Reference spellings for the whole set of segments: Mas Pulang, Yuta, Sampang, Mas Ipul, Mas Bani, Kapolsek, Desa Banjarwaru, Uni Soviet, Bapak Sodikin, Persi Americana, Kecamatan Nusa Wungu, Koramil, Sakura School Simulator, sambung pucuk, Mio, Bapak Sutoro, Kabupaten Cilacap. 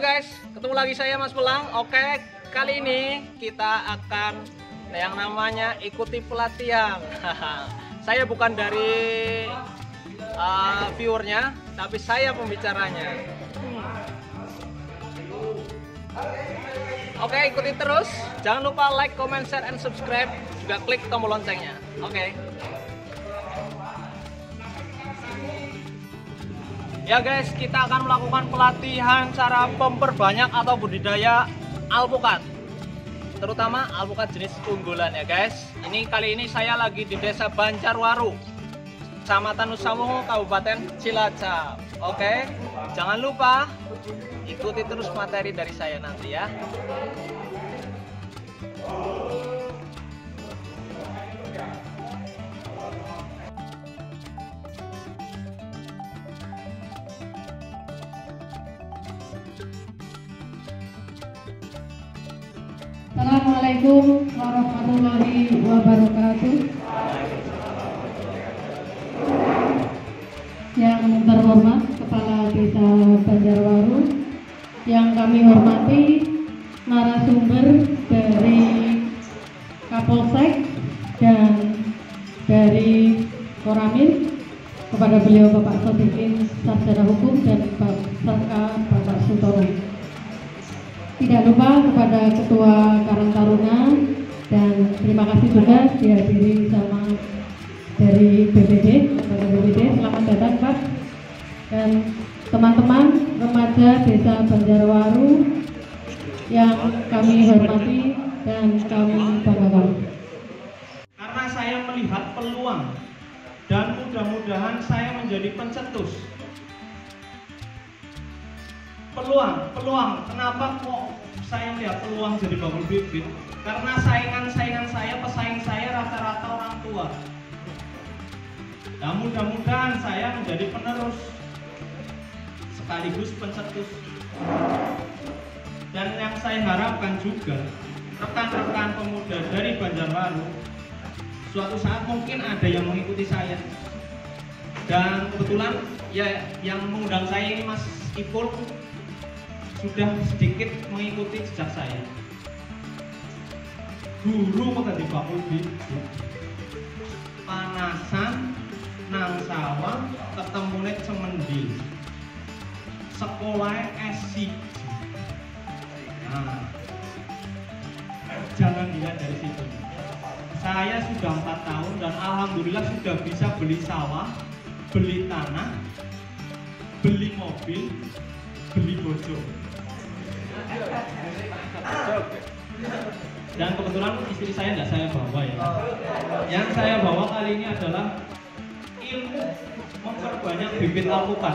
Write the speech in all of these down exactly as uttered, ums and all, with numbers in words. Halo guys, ketemu lagi saya Mas Pulang. Oke, kali ini kita akan yang namanya ikuti pelatihan. Saya bukan dari uh, viewernya, tapi saya pembicaranya. Oke, ikuti terus. Jangan lupa like, comment, share, and subscribe. Juga klik tombol loncengnya. Oke. Ya guys, kita akan melakukan pelatihan cara memperbanyak atau budidaya alpukat, terutama alpukat jenis unggulan ya guys. Ini kali ini saya lagi di Desa Banjarwaru, Kecamatan Nusa Wungu, Kabupaten Cilacap. Oke, jangan lupa ikuti terus materi dari saya nanti ya. Assalamualaikum warahmatullahi wabarakatuh. Yang terhormat Kepala Desa Banjarwaru, yang kami hormati narasumber dari Kapolsek dan dari Koramil, kepada beliau Bapak Sodikin Sarjana Hukum dan serta Bapak Sutoro. Tidak lupa kepada Ketua Karang Taruna, dan terima kasih juga dihadiri sama dari B P D, B P D. Selamat datang Pak, dan teman-teman remaja Desa Banjarwaru yang kami hormati dan kami banggakan. Karena saya melihat peluang dan mudah-mudahan saya menjadi pencetus. Peluang, peluang, kenapa kok saya melihat peluang jadi bakul bibit? Karena saingan-saingan saya, pesaing saya rata-rata orang tua. Nah, mudah-mudahan saya menjadi penerus sekaligus pencetus. Dan yang saya harapkan juga rekan-rekan pemuda dari Banjarwaru suatu saat mungkin ada yang mengikuti saya. Dan kebetulan ya yang mengundang saya ini Mas Ipul sudah sedikit mengikuti sejak saya guru mengganti bakul bibit, panasan nang sawah ketemune cemendil sekolah S C. Nah, jangan lihat dari situ, saya sudah empat tahun dan alhamdulillah sudah bisa beli sawah, beli tanah, beli mobil, beli bocor. Dan kebetulan istri saya tidak saya bawa ya. Yang saya bawa kali ini adalah ilmu memperbanyak bibit alpukat.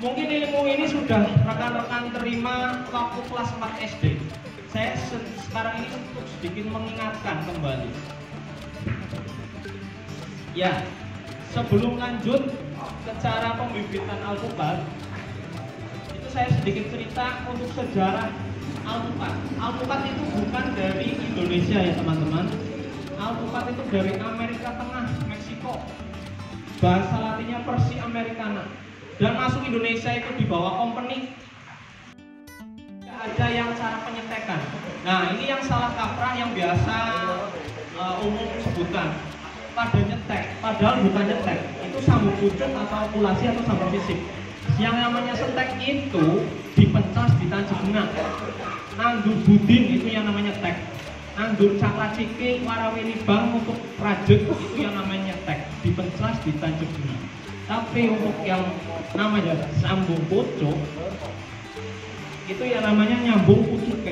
Mungkin ilmu ini sudah rekan-rekan terima waktu kelas empat S D. Saya sekarang ini untuk sedikit mengingatkan kembali. Ya, sebelum lanjut ke cara pembibitan alpukat, saya sedikit cerita untuk sejarah alpukat. Alpukat itu bukan dari Indonesia ya teman-teman. Alpukat itu dari Amerika Tengah, Meksiko. Bahasa Latinnya Persi Americana. Dan masuk Indonesia itu dibawa company. Tidak ada yang cara penyetekan. Nah, ini yang salah kaprah yang biasa uh, umum sebutan. Pada nyetek, padahal bukan nyetek. Itu sambung pucuk atau populasi atau sambung fisik. Yang namanya setek itu dipencas di Tanjungan. Nandur budin itu yang namanya tek. Nandur caklaciki, warawini bang untuk rajut itu yang namanya tek. Dipencas di Tanjungan. Tapi untuk yang namanya sambung pucuk itu yang namanya nyambung pucuk.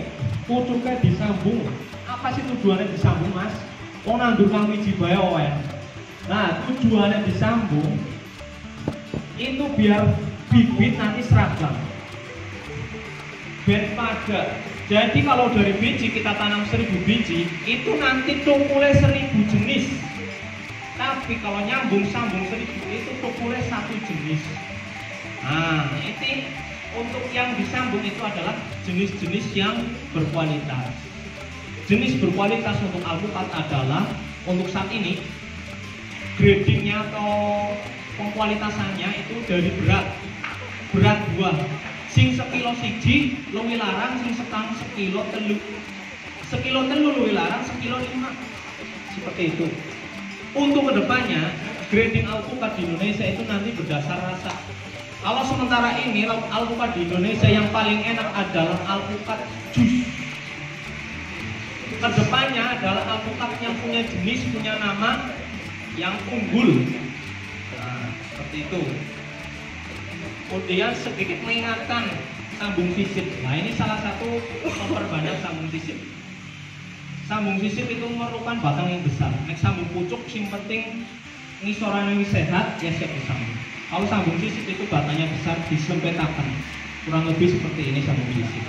Pucuknya disambung. Apa sih tujuannya disambung mas? Oh nandur kang wiji bae wae. Nah tujuannya disambung itu biar bibit nanti seragam, biar pada. Jadi kalau dari biji kita tanam seribu biji, itu nanti tukulnya seribu jenis. Tapi kalau nyambung sambung seribu itu tukulnya satu jenis. Nah, itu untuk yang disambung itu adalah jenis-jenis yang berkualitas. Jenis berkualitas untuk alpukat adalah untuk saat ini gradingnya atau pengkualitasannya itu dari berat. Berat buah, sing sekilo siji luwih larang, sing setang sekilo telu, sekilo telu luwih larang, sekilo lima. Seperti itu. Untuk kedepannya grading alpukat di Indonesia itu nanti berdasar rasa. Kalau sementara ini alpukat di Indonesia yang paling enak adalah alpukat jus. Kedepannya adalah alpukat yang punya jenis, punya nama yang unggul. Nah, seperti itu. Kemudian sedikit mengingatkan sambung sisip. Nah, ini salah satu memperbanyak sambung sisip. Sambung sisip itu merupakan batang yang besar. Nek sambung pucuk yang penting ngisorane sehat ya siap disambung. Kalau sambung sisip itu batangnya besar dislempetakan. Kurang lebih seperti ini sambung sisip.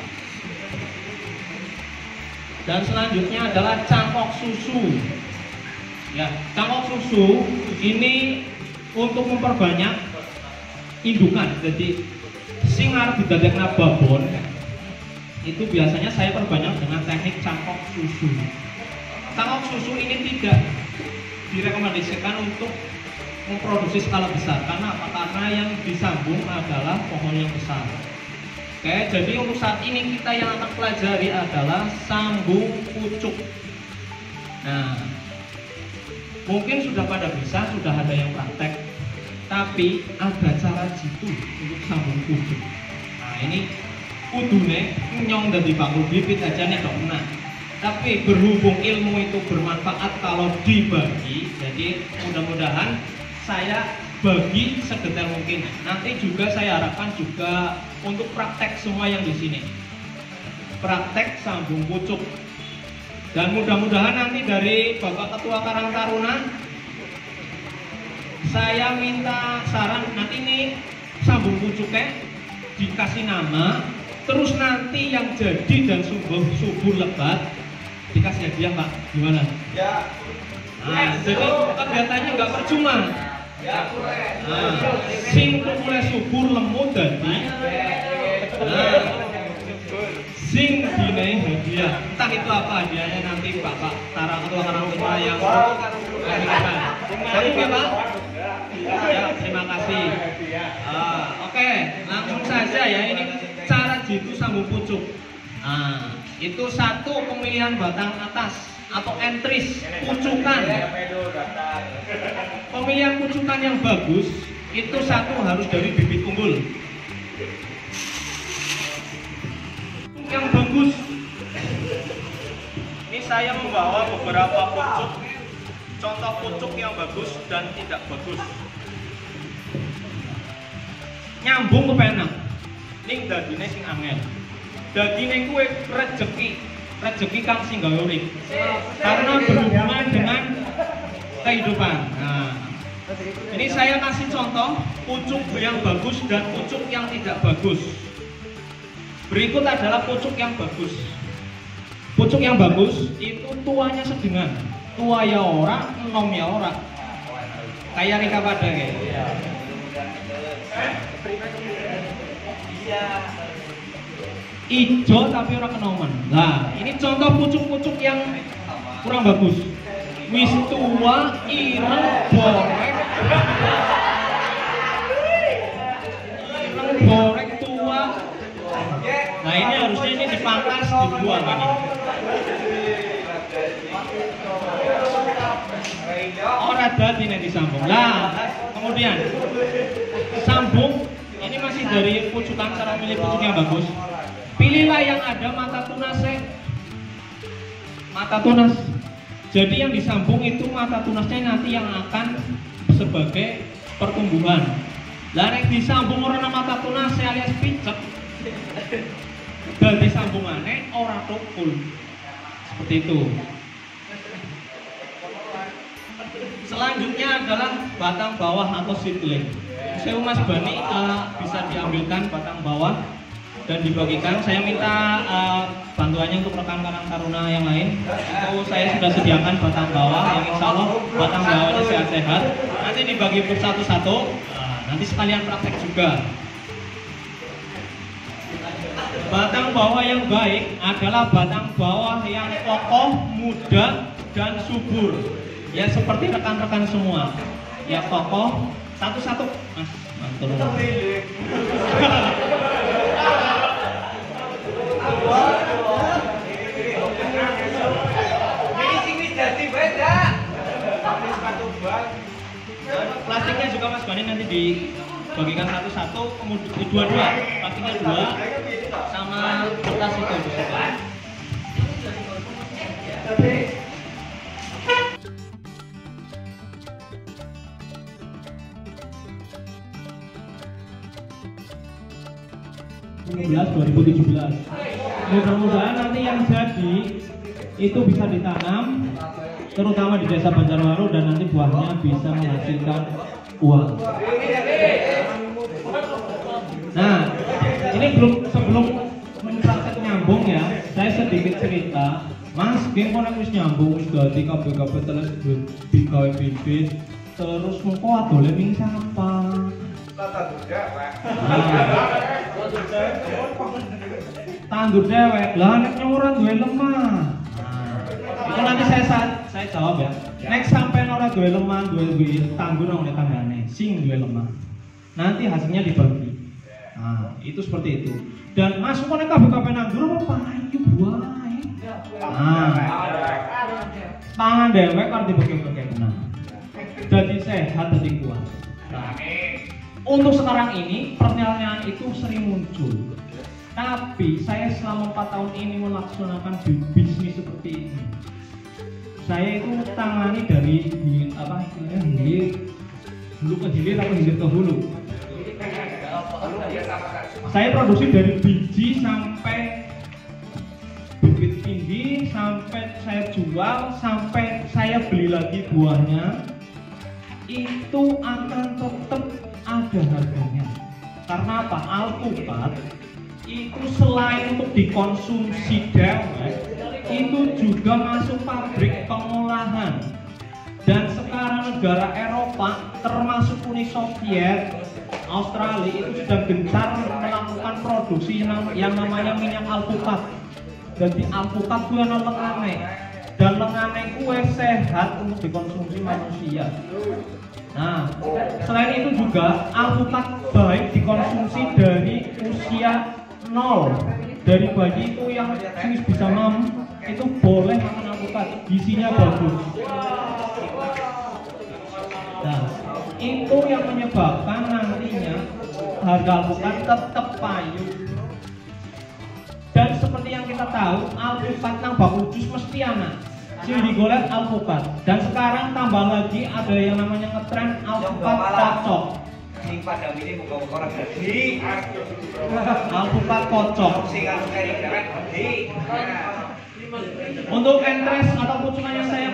Dan selanjutnya adalah cangkok susu. Ya, cangkok susu ini untuk memperbanyak indukan. Jadi singar di dadekna babon itu biasanya saya perbanyak dengan teknik cangkok susu. Cangkok susu ini tidak direkomendasikan untuk memproduksi skala besar, karena apa? Karena yang disambung adalah pohon yang besar. Oke, jadi untuk saat ini kita yang akan pelajari adalah sambung pucuk. Nah, mungkin sudah pada bisa, sudah ada yang praktek, tapi ada cara jitu untuk sambung pucuk. Nah, ini kudune nyong dari bakul bibit aja nih dok. Nah, tapi berhubung ilmu itu bermanfaat kalau dibagi, jadi mudah-mudahan saya bagi sedetail mungkin. Nanti juga saya harapkan juga untuk praktek semua yang di sini, praktek sambung pucuk. Dan mudah-mudahan nanti dari Bapak Ketua Karang Taruna saya minta saran, nanti ini sambung pucuknya dikasih nama. Terus nanti yang jadi dan subur, subur lebat dikasih hadiah Pak, gimana? Ya. Nah, jadi kegiatannya nggak percuma. Ya. Nah, sing mulai subur lemu dadi. Nah, sing dinaik hadiah. Entah itu apa hadiahnya nanti Pak Pak Tara Ketua Karangtuna yang memberikan. Baik ya Pak. Ya, terima kasih. Ah, oke, langsung saja ya ini. Itu sambung pucuk. Nah, itu satu pemilihan batang atas atau entris pucukan. Pemilihan pucukan yang bagus itu satu harus dari bibit unggul. Yang bagus. Ini saya membawa beberapa pucuk, contoh pucuk yang bagus dan tidak bagus. Nyambung ke penak. Ning dadine sing angel. Dadine kuwi rezeki, rezeki kang sing gawe urip. Karena berhubungan dengan kehidupan. Nah, ini saya kasih contoh pucuk yang bagus dan pucuk yang tidak bagus. Berikut adalah pucuk yang bagus. Pucuk yang bagus itu tuanya sedengan. Tua ya ora, enom ya ora. Kayak Rika Pada kayak. Ya. Ijo tapi orang kenomen. Nah, ini contoh pucuk-pucuk yang kurang bagus. Wis tua, ireng, borek. Ireng, borek, tua. Nah, ini harusnya ini dipangkas, dibuang ini. Ora dadi nek disambung. Nah, kemudian sambung. Ini masih dari pucukan, cara pilih pucuk yang bagus. Pilihlah yang ada mata tunasnya. Mata tunas. Jadi yang disambung itu mata tunasnya nanti yang akan sebagai pertumbuhan. Dan yang disambung orang mata tunasnya alias picek. Dan disambungannya orang tukul. Seperti itu. Selanjutnya adalah batang bawah atau seedling. Saya Mas Bani uh, bisa diambilkan batang bawah dan dibagikan. Saya minta uh, bantuannya untuk rekan Karang Taruna yang lain. Itu saya sudah sediakan batang bawah yang insya Allah batang bawahnya sehat-sehat. Nanti dibagi bersatu-satu. Nah, nanti sekalian praktek juga. Batang bawah yang baik adalah batang bawah yang kokoh, muda, dan subur. Ya seperti rekan-rekan semua. Ya kokoh. Satu-satu, Mas. Mantul. Mas Bani nanti dibagikan satu-satu, kemudian dua-dua, pastinya dua sama kertas itu. dua ribu tujuh belas. Mudah-mudahan nanti yang jadi itu bisa ditanam terutama di Desa Banjarwaru dan nanti buahnya bisa menghasilkan uang. Nah, ini belum sebelum praktek nyambung ya, saya sedikit cerita. Mas, gimana wis nyambung wis dadi kabeh-kabeh terus digawe bibit terus mengko adole ming Sampang. Tandur dewek, lah nek nyuwuran duwe lemah. Itu nanti saya saya jawab ya. Nek sampean ora duwe lemah, duwe tandur nang tanggane, sing duwe lemah. Nanti hasilnya dibagi. Nah, itu seperti itu. Dan Mas kone kabeh-kabeh nandur apa payu buae. Nah. Tangan dewek karo dibagi-bagi. Nah. Dadi sehat dadi kuat. Amin. Untuk sekarang ini pertanyaan itu sering muncul, tapi saya selama empat tahun ini melaksanakan bisnis seperti ini. Saya itu tangani dari apa istilahnya hilir, hulu ke hilir atau hilir ke hulu. Saya produksi dari biji sampai bibit tinggi, sampai saya jual, sampai saya beli lagi buahnya, itu akan tetap ada harganya. Karena apa? Alpukat itu selain untuk dikonsumsi dewek, itu juga masuk pabrik pengolahan. Dan sekarang negara Eropa termasuk Uni Soviet, Australia itu sudah gencar melakukan produksi yang namanya minyak alpukat. Dan di alpukat itu ada lengane, dan lengane kue sehat untuk dikonsumsi manusia. Nah, selain itu juga alpukat baik dikonsumsi dari usia nol, dari bayi itu yang bisa mampu itu boleh makan alpukat, gizinya bagus. Nah, itu yang menyebabkan nantinya harga alpukat tetap payu. Dan seperti yang kita tahu, alpukat tambah ucus mesti anak. Jadi digoreng alpukat, dan sekarang tambah lagi ada yang namanya ngetren alpukat kocok. Ini pada ini buka-buka orang jadi alpukat kocok. Untuk entres atau pucukan yang saya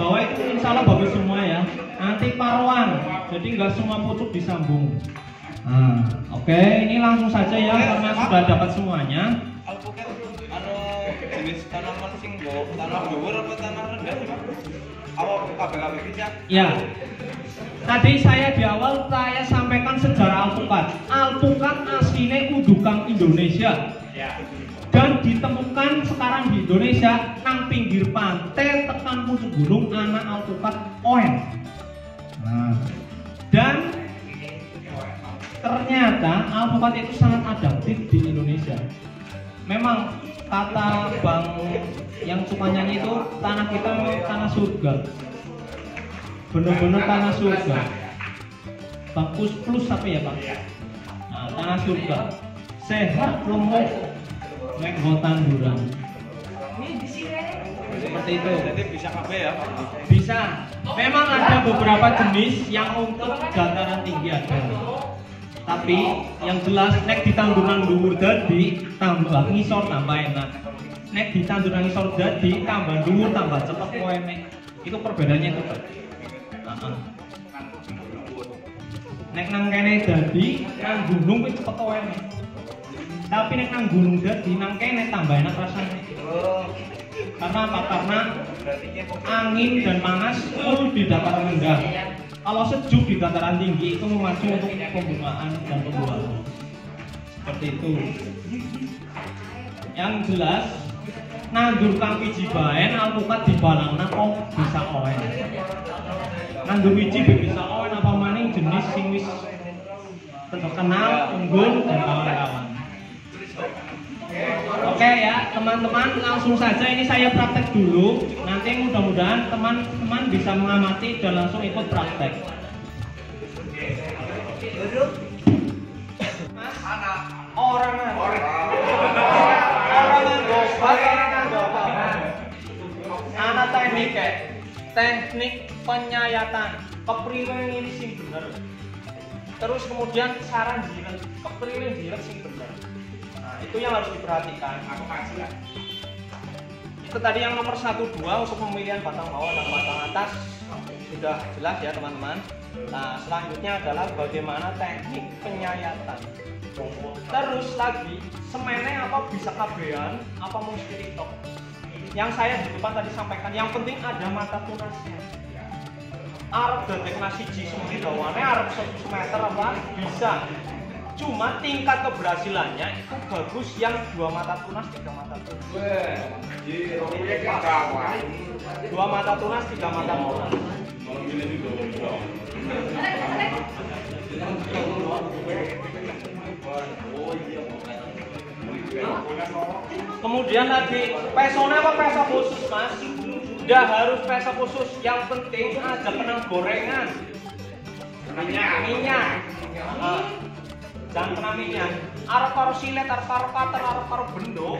bawa itu insya Allah bagus semua ya, nanti paruan, jadi nggak semua pucuk disambung. Nah, oke, okay. Ini langsung saja ya karena sudah dapat semuanya. Tanaman sing go, tanah luar apa tanah rendah sih Pak? Awal kabeh-kabeh iki ya. Iya. Tadi saya di awal saya sampaikan sejarah alpukat. Alpukat asline kudukang Indonesia. Ya. Dan ditemukan sekarang di Indonesia nang pinggir pantai tekan pucuk gunung anak alpukat oen. Nah. Dan ternyata alpukat itu sangat adaptif di Indonesia. Memang kata Bang yang suka nyanyi itu tanah kita tanah surga, bener-bener tanah surga. Bagus plus apa ya Pak? Nah, tanah surga, sehat, lembut, lenggo tanduran. Seperti itu. Jadi bisa kafe ya Pak? Bisa. Memang ada beberapa jenis yang untuk dataran tinggi ada. Tapi yang jelas nek di tanduran dhuwur dadi tambah ngisor tambah enak. Nek di tanduran ngisor dadi tambah dhuwur tambah cepet koene. Itu perbedaannya itu, Pak. Heeh. Nek nang kene dadi nang gunung wis cepet koene. Tapi nek nang gunung dadi nang kene tambah enak rasanya. Karena apa? Karena angin dan panas itu di dataran rendah. Kalau sejuk di dataran tinggi itu memacu untuk pembungaan dan pembuahan. Seperti itu. Yang jelas, nandur kang biji baen alpukat di balangna kok bisa oen. Nandur biji bisa oen apa maning jenis sing wis terkenal, unggul dan kawan-kawan. Oke ya, teman-teman langsung saja ini saya praktek dulu. Nanti mudah-mudahan teman-teman bisa mengamati dan langsung ikut praktek. Oke, teknik penyayatan kepriwing ini sing bener. Terus kemudian saran jilet, kepriwing jilet sing bener. Nah, itu yang harus diperhatikan. Aku kasih ya. Itu tadi yang nomor satu dua untuk pemilihan batang bawah dan batang atas sudah jelas ya teman-teman. Nah, selanjutnya adalah bagaimana teknik penyayatan. Terus lagi, semennya apa bisa kabean, apa mau sedikit tok. Yang saya di depan tadi sampaikan, yang penting ada mata tunasnya. Arab dan masih jisumri dawane, Arab satu meter apa bisa. Cuma tingkat keberhasilannya itu bagus yang dua mata tunas, tiga mata tunas. Dua mata tunas, tiga mata tunas. Kemudian lagi pesona apa pesa khusus mas? Udah harus pesa khusus. Yang penting ada benang gorengan, minyak minyak, uh, jangan kena minyak. Arep karo silet, arep karo pater, arep karo bendo.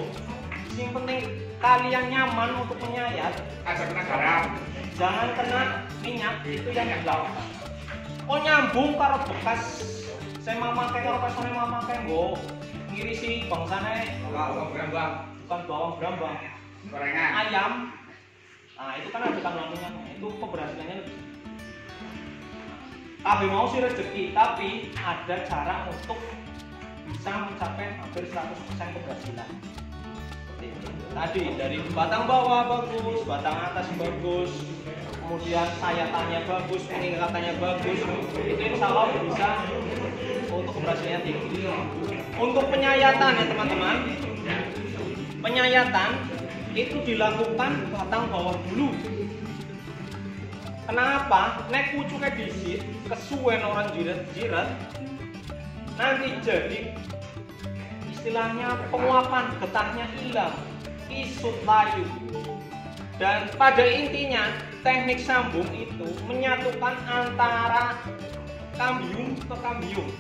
Yang penting kalian nyaman untuk menyayat. Jangan kena garam, jangan kena minyak, itu yang dilakukan. Oh nyambung karo bekas. Saya mau pakai karo pesona mau pakai go. Ngirisi bangsane bawang brambang, bukan bawang brambang, gorengan ayam. Nah itu kan ada tanggapannya, itu keberhasilannya lebih. Tapi mau sih rezeki, tapi ada cara untuk bisa mencapai hampir seratus persen keberhasilan. Tadi dari batang bawah bagus, batang atas bagus, kemudian sayatannya bagus, peningkatannya bagus, itu insya Allah bisa untuk keberhasilannya tinggi. Untuk penyayatan ya teman-teman, penyayatan itu dilakukan batang bawah dulu. Kenapa? Nek pucuknya disit, kesuwen orang jirat-jirat, nanti jadi istilahnya penguapan, getahnya hilang, isut layu. Dan pada intinya teknik sambung itu menyatukan antara kambium ke kambium,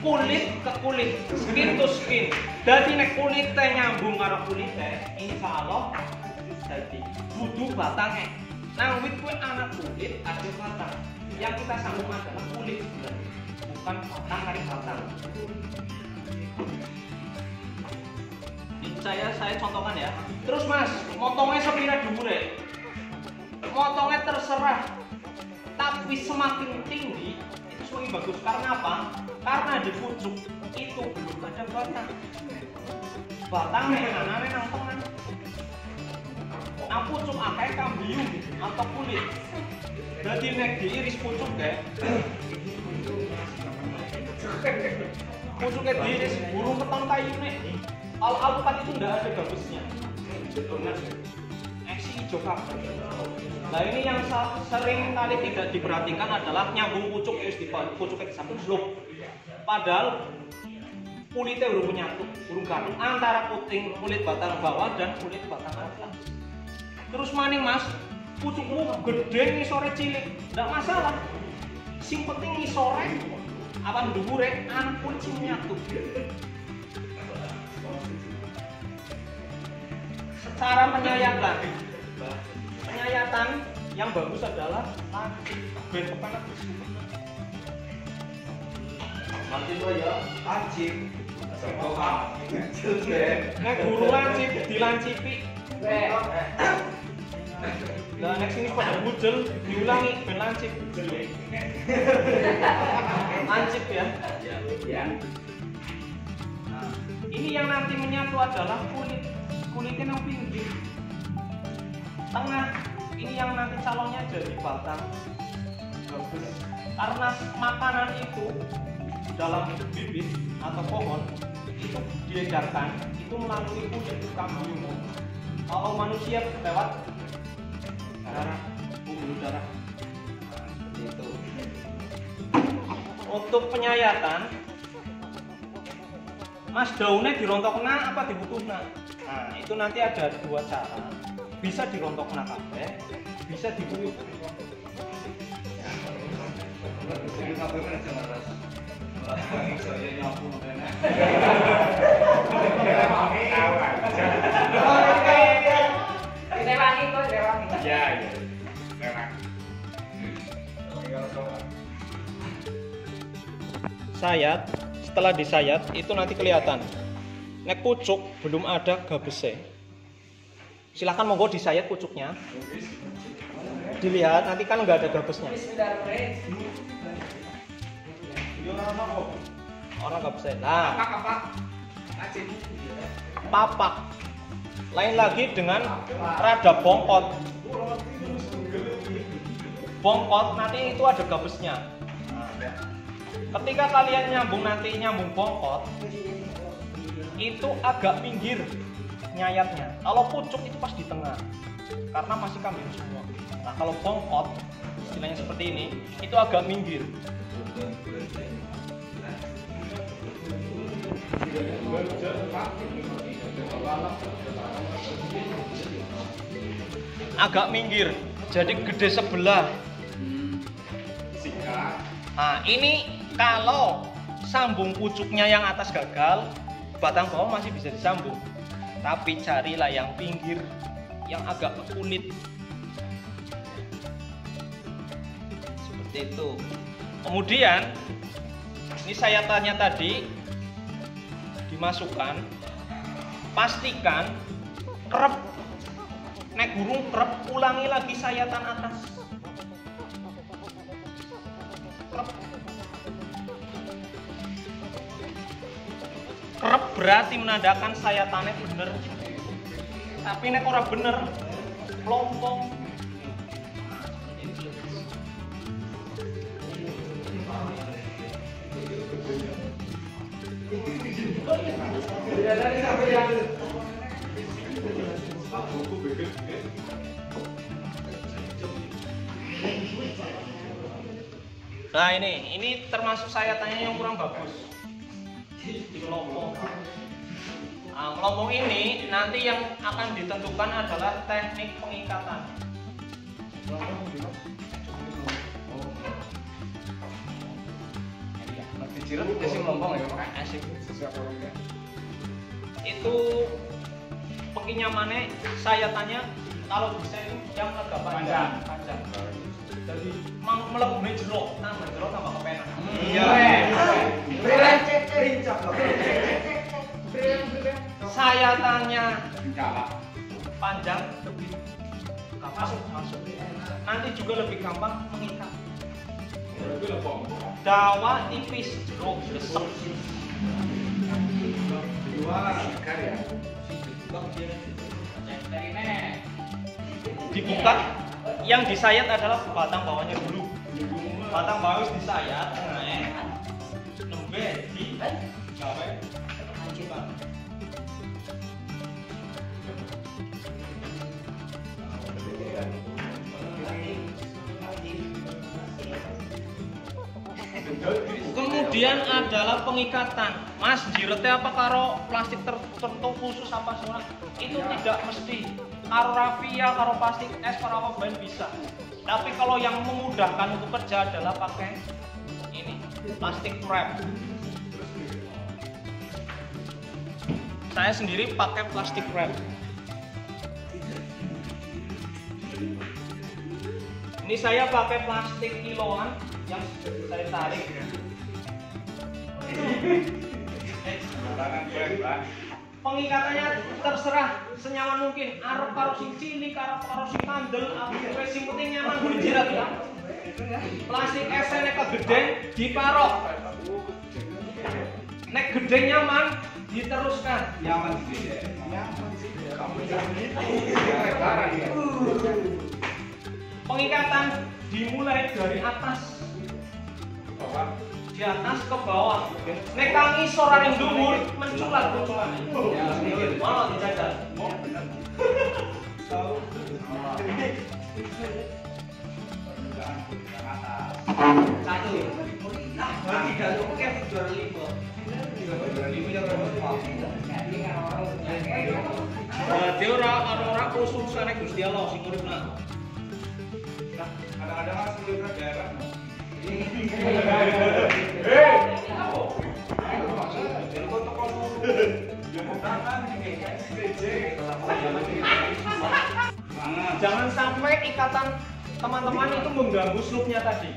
kulit ke kulit, skin to skin. Jadi nek kulitnya nyambung karo kulitnya, insya Allah jadi butuh batangnya. Nah wit kuwi anak kulit ada batang. Yang kita sambung adalah kulit, bukan batang dari batang. Ini saya saya contohkan ya. Terus mas, motongnya sepira dhuwure. Motongnya terserah. Tapi semakin tinggi itu semakin bagus. Karena apa? Karena di pucuk itu belum ada batang. Batangnya anane nang tengah. Nang pucuk akeh kambium atau kulit. Jadi nek diiris pucuk ya. Pucuknya diiris burung keton kayune. Al alpukat itu ndak ada gabusnya. Eksi hijau kabel. Nah ini yang sering kali tidak diperhatikan adalah nyambung pucuk harus dibuat pucuknya disambung slow. Padahal kulitnya belum menyatu, belum gatung antara puting kulit batang bawah dan kulit batang atas. Terus maning mas, pucukmu gede ngisore cilik, tidak masalah. Sing penting ngisore, apa dhuwure an kulit sing menyatu. Secara penyayat lagi. Penyayatan yang bagus adalah nanti bentuk anak bersumber nanti itu ya lancip sekolah nah guru lancip dilancipi nah next ini pada bujel diulangi ben lancip lancip ya nah, ini yang nanti menyatu adalah kulit kulitnya yang pinggir tengah, ini yang nanti calonnya jadi batang bagus karena makanan itu dalam bibit atau pohon itu diedarkan itu melalui kulit kambium. Kalau manusia lewat darah, pembuluh darah seperti itu. Untuk penyayatan mas daunnya dirontokna apa dibutuhna? Nah itu nanti ada dua cara, bisa dirontokna kabeh, bisa dibutuh. Direwangi kok, direwangi. Iya, iya. Direwangi. Sayat, setelah disayat itu nanti kelihatan. Nek pucuk belum ada gabese. Silahkan monggo disayat pucuknya. Dilihat nanti kan nggak ada gabesnya. Orang gabese. Nah, papak. Lain lagi dengan rada bongkot. Bongkot nanti itu ada gabesnya. Ketika kalian nyambung nanti nyambung bongkot, itu agak pinggir nyayatnya. Kalau pucuk itu pas di tengah, karena masih kambing semua. Nah kalau bongkot, istilahnya seperti ini, itu agak minggir. Agak minggir, jadi gede sebelah. Nah ini kalau sambung pucuknya yang atas gagal, batang bawah masih bisa disambung. Tapi carilah yang pinggir, yang agak kulit. Seperti itu. Kemudian, ini sayatannya tadi dimasukkan. Pastikan kerep. Nek burung kerep, ulangi lagi sayatan atas. Kerep berarti menandakan sayatannya bener. Tapi nek ora bener, lompong. Nah ini, ini termasuk sayatannya yang kurang bagus. Kelompok. Nah, kelompok ini nanti yang akan ditentukan adalah teknik pengikatan. Itu penginyamannya sayatannya kalau bisa itu yang agak panjang. Panjang. Jadi melebur jeruk, tambah jeruk tambah kepenak. Iya. Sayatannya panjang lebih masuk masuk. Nanti juga lebih gampang mengikat. Dawa tipis jeruk besar. Dibuka. Yang disayat adalah batang bawahnya dulu. Batang bawah disayat, naik, nembe di gawe lanjutan. Kemudian adalah pengikatan. Mas, jirete apa karo plastik tertentu khusus apa semua? Itu tidak mesti. Karo rafia, karo plastik es, karo apa bahan bisa. Tapi kalau yang memudahkan untuk kerja adalah pakai ini plastik wrap. Saya sendiri pakai plastik wrap. Ini saya pakai plastik kiloan yang saya tarik. Pengikatannya terserah senyaman mungkin. Arep karo sing cilik, arep karo sing mandel, apa sing penting nyaman kudu jirat ya. Plastik es nek gedhe diparok. Nek gedhe nyaman diteruskan. Nyaman gedhe. Nyaman sih. Pengikatan dimulai dari atas. Di atas ke bawah. Nek kang isor ning dhuwur menculat bocolan. Ono dicacat. Satu. Berarti ora ora khususane Gusti Allah sing uripna. Kadang-kadang harus melihat daerah. Hmm. Jangan sampai ikatan teman-teman itu mengganggu slope-nya tadi.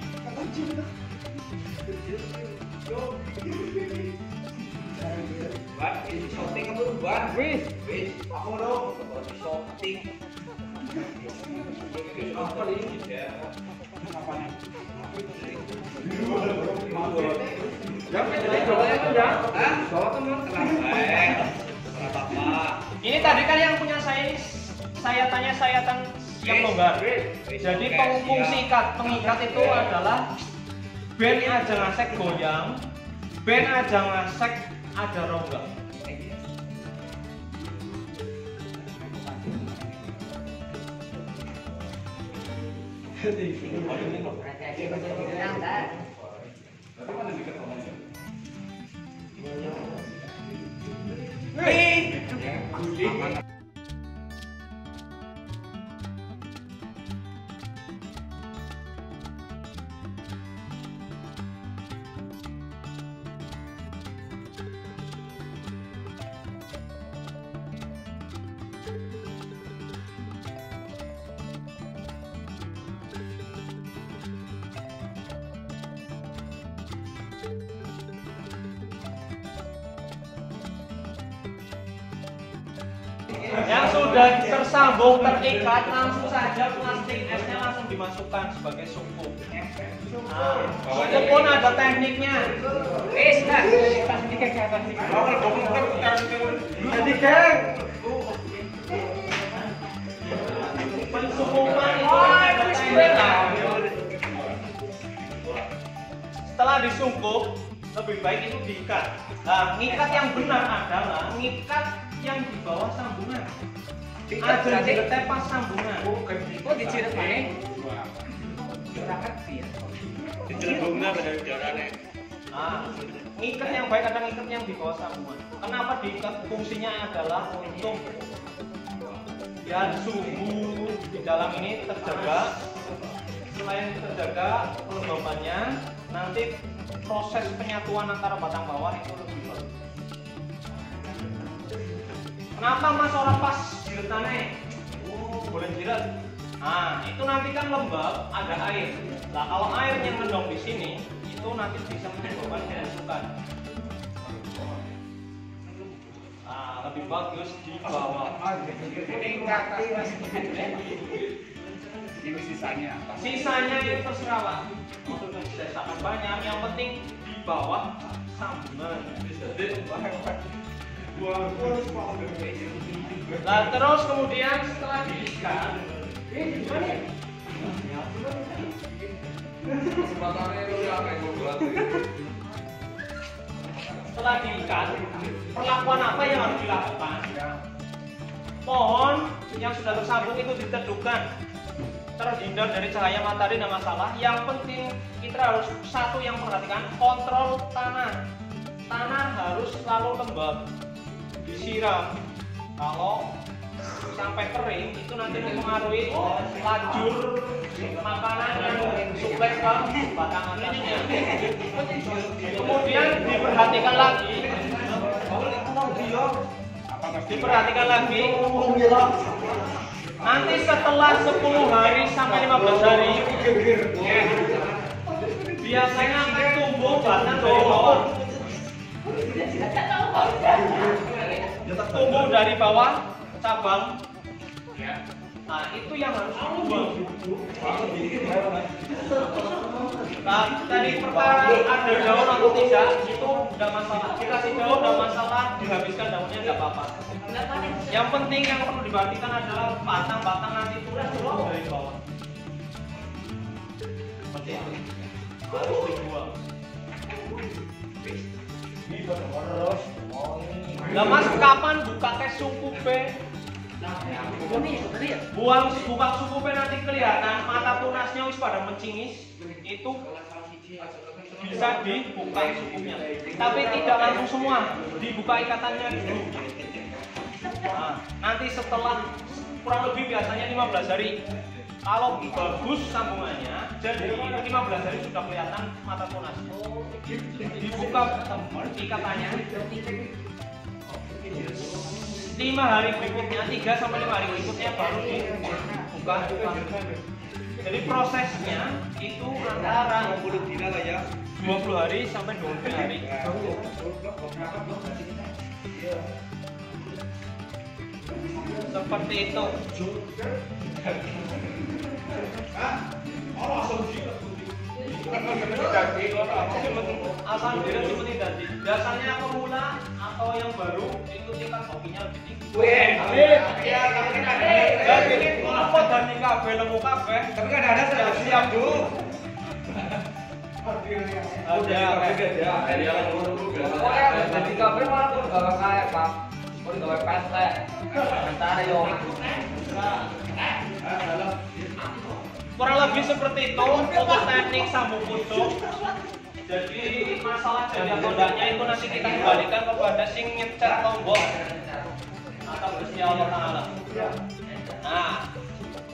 Buat ini shooting apa buat? Wis, wis. Aku dong shooting. Apa ini ya? Apa nih? Ini tadi kan yang punya saya ini sayatannya sayatan yang longgar. Jadi fungsi ikat pengikat itu adalah ben aja ngasek goyang, ben aja ngasek ada rongga. Yang sudah tersambung terikat langsung saja plastik esnya langsung dimasukkan sebagai sumbu. Nah, itu pun ada tekniknya. Wis lah, kita sedikit ke atas sedikit. Jadi keng. Pensukuman itu. Setelah disungkup, lebih baik itu diikat. Nah, ngikat yang benar adalah ngikat yang di bawah sambungan. Ada diikat pas sambungan. Kok diciret mana? Jurakat dia. Diciret bunga pada jorane. Nah, ngikat yang baik ada ngikat yang di bawah sambungan. Kenapa diikat? Fungsinya adalah untuk biar sumbu di dalam ini terjaga. Selain terjaga kelembabannya, nanti proses penyatuan antara batang bawah itu lebih baik. Kenapa mas orang pas jiretane? Oh, boleh jiret. Nah, itu nanti kan lembab, ada air. Nah, kalau airnya mendong di sini, itu nanti bisa menyebabkan kerasukan. Nah, lebih bagus di bawah. Tingkati mas. Ini sisanya. Sisanya itu terserah pak. Maksudnya disesakan banyak. Yang penting di bawah sambungan. Nah terus kemudian setelah diikat, ini gimana ya? Setelah diikat, perlakuan apa yang harus dilakukan? Pohon yang sudah tersambung itu diteduhkan, terhindar dari cahaya matahari dan masalah. Yang penting kita harus satu yang perhatikan, kontrol tanah. Tanah harus selalu lembab. Disiram. Kalau sampai kering itu nanti mempengaruhi lajur makanan yang suplai ke batang atasnya. Kemudian diperhatikan lagi. Diperhatikan lagi. Nanti setelah sepuluh hari sampai lima belas hari biasanya akan tumbuh batang dari pohon. Tumbuh dari bawah cabang. Nah, itu yang harus diubah. Nah, tadi perkara ada daun atau tidak itu tidak masalah. Dikasih daun tidak masalah, dihabiskan daunnya tidak apa-apa. Yang penting yang perlu diperhatikan adalah batang-batang nanti turun dari bawah. Seperti itu. Harus dibuang. Nah, mas kapan buka tes suku B? Buang buka suku B nanti kelihatan mata tunasnya wis pada mencingis. Itu bisa dibuka sukunya, tapi tidak langsung semua. Dibuka ikatannya dulu. Nah, nanti setelah kurang lebih biasanya lima belas hari. Kalau bagus sambungannya, jadi lima belas hari sudah kelihatan mata tunasnya. Dibuka ikatannya. lima hari berikutnya, tiga sampai lima hari berikutnya baru dibuka. bahan bahan. Jadi prosesnya itu antara dua puluh hari sampai dua puluh hari. Seperti itu. Asal beda seperti tadi. Dasarnya pemula atau yang baru itu tingkat hobinya lebih tinggi. Wih, ya tapi kan ada. Jadi kalau dan nikah belum kabeh, tapi kan ada sudah siap dulu. Ada, ada, ada yang dulu biasa. Jadi kabeh malah tuh gawe kayak Pak. Mun gawe pesek. Bentar yo. Kurang lebih seperti itu untuk teknik sambung pucuk. Jadi masalah jadi atau tidaknya itu nanti kita kembalikan kepada sing nyecer tombol atau bersiawa ta'ala. Nah,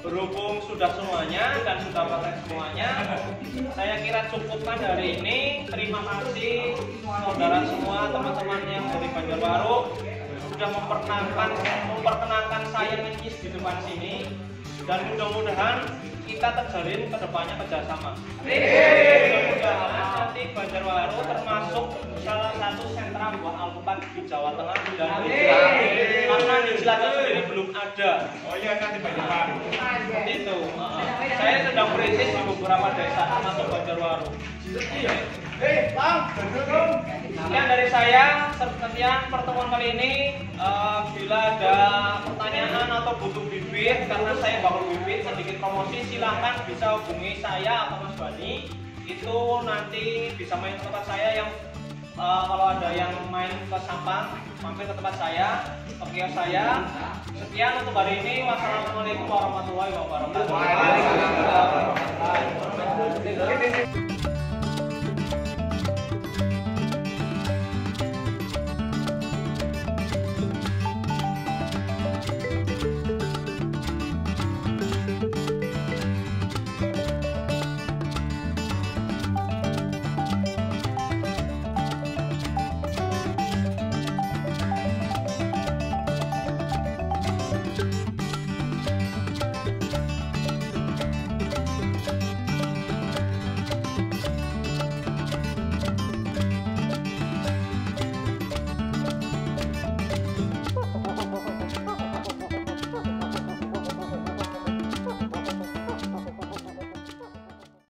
berhubung sudah semuanya dan sudah pakai semuanya, saya kira cukupkan hari ini. Terima kasih saudara semua, teman-teman yang dari Banjarwaru sudah memperkenalkan memperkenalkan saya ngecis di depan sini, dan mudah-mudahan kita terjalin ke depannya kerjasama. Mudah-mudahan nanti Banjarwaru termasuk salah satu sentra buah alpukat di Jawa Tengah dan di Cilacap, karena di Cilacap sendiri belum ada. Oh iya, nanti Banjarwaru. Itu. Uh, saya sedang berisis di beberapa desa termasuk Banjarwaru. Eh, Bang, sekian dari saya. Sekian pertemuan kali ini. Uh, bila ada pertanyaan atau butuh bibit, karena saya bakul bibit sedikit promosi, silahkan bisa hubungi saya atau Mas Bani. Itu nanti bisa main ke tempat saya yang uh, kalau ada yang main ke Sampang, mampir ke tempat saya, ke kios saya. Sekian untuk hari ini. Wassalamualaikum warahmatullahi wabarakatuh.